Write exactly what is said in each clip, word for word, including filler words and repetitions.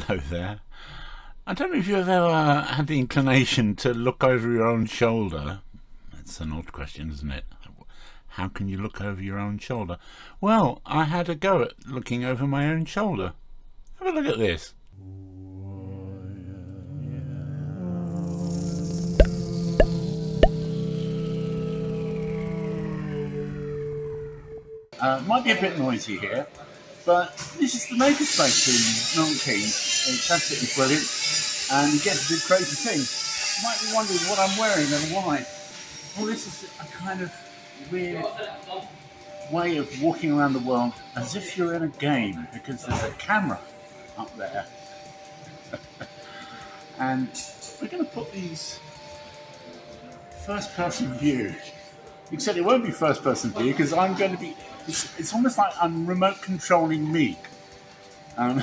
Hello there. I don't know if you've ever had the inclination to look over your own shoulder. That's an odd question, isn't it? How can you look over your own shoulder? Well, I had a go at looking over my own shoulder. Have a look at this. Uh, might be a bit noisy here, but this is the Makerspace in Milton Keynes. It's absolutely brilliant, and you get to do crazy things. You might be wondering what I'm wearing and why. Well, this is a kind of weird way of walking around the world as if you're in a game, because there's a camera up there. And we're going to put these first person view, except it won't be first person view because I'm going to be It's, it's almost like I'm remote controlling me. Um,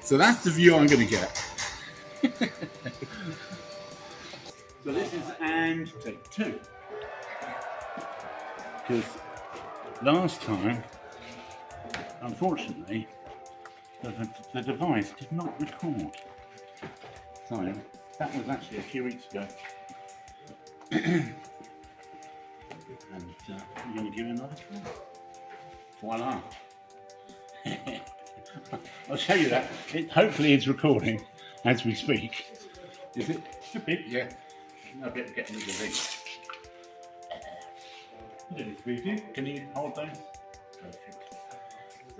so that's the view I'm going to get. So this is and take two. Because last time, unfortunately, the, the device did not record. So that was actually a few weeks ago. And uh, I'm going to give it another try. Voila! I'll show you that. It, hopefully it's recording as we speak. Is it? Should be. Yeah. I'll get get rid of this. You don't need to be, do you? Can you hold those? Perfect.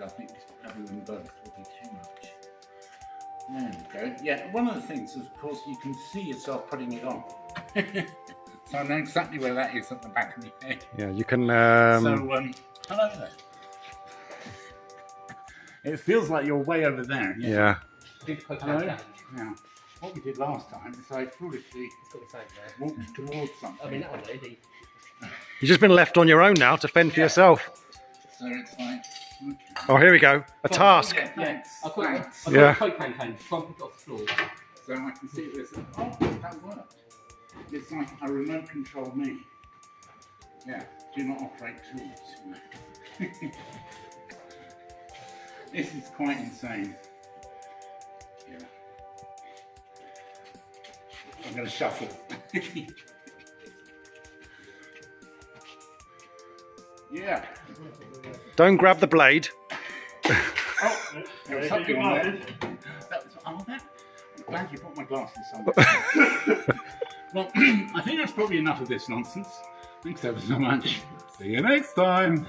I think having them both will be too much. There we go. Yeah, one of the things is, of course, you can see yourself putting it on. So I know exactly where that is at the back of the head. Yeah, you can... Um... So, um, hello there. It feels like you're way over there. Yeah. yeah. Did put hello. That now, what we did last time is I foolishly walked mm. towards something. I mean, that was easy. You've just been left on your own now to fend yeah. for yourself. So it's like... Okay. Oh, here we go. A well, task. Yeah, thanks. I've got, thanks. I've got yeah. a coke can can. Try and pick it off the floor. So I can see this. Oh, that worked. It's like a remote control me. Yeah, do not operate tools. You know. This is quite insane. Yeah. I'm going to shuffle. Yeah. Don't grab the blade. Oh, there was something on there. That was, oh, that. I'm glad you put my glasses on. Well, I think that's probably enough of this nonsense. Thanks ever so much. See you next time.